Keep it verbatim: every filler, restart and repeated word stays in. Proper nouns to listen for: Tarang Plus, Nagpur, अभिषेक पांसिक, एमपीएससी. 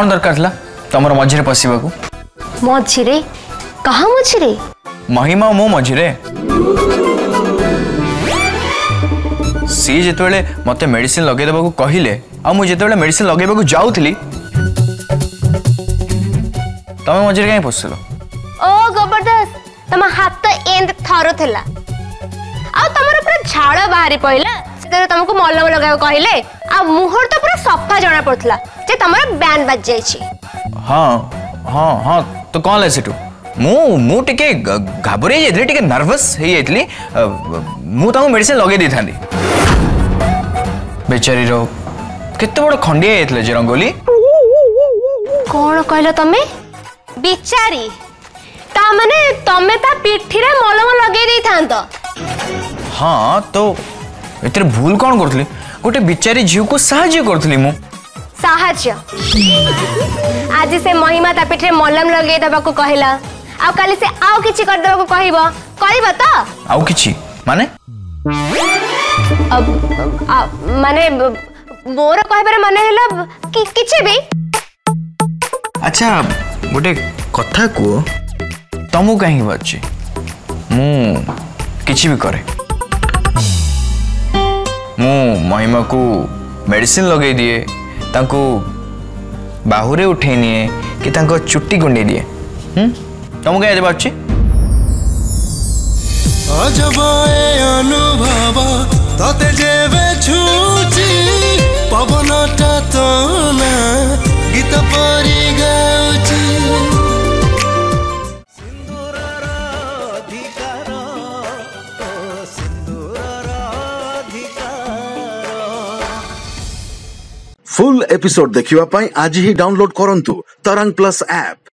कौन दरकार तुम मझे पशा को मझे कहा मझे महिमा मो मझे सी जो मत मेडिसिन लगेदेवा को कहले आते मेडिसिन लगेवा जाऊली तुम मझे कहीं पशल ओ गोबरदास तुम हाथ एंड थरो थिला आ तुमरा पूरा झाड़ बाहरी पइला से तुमको मलम लगाओ कहले आ मुहर तो पूरा सफा जना पड़थला जे तुमरा बैन बज जाय छी। हां हां हां तो कोन ले सेटू मु मु टिके घाबरे जे टिके नर्वस हे एतली मु ताऊ मेडिसिन लगे दे थांदी बेचारी रो केते बड़ खंडिया एतले जे रंगोली कोन कहला तमे बेचारी ता माने तमे ता पिठी रे मलम लगे दे थांतो। हाँ तो इतने भूल कौन करथली गोटे बिचारी झियो को सहाय्य करथली मु सहाय्य आज से महिमा ता पेटे मलम लगे दबा को कहला आ काली से आउ किछि कर दबा को कहबो करबो तो आउ किछि माने अब आ, माने मोर कहबरे माने हेला कि किछि भी अच्छा गोटे कथा को तमु काहे बच्चे मु किछि भी करे मु महिमा को मेडिसिन लगे दिए तांको बाहुरे उठे निए कि तांको चुट्टी गुंडे दिए तुम क्या बाबी फुल एपिसोड देखिवा पाई आज ही डाउनलोड करंतु तरंग प्लस ऐप।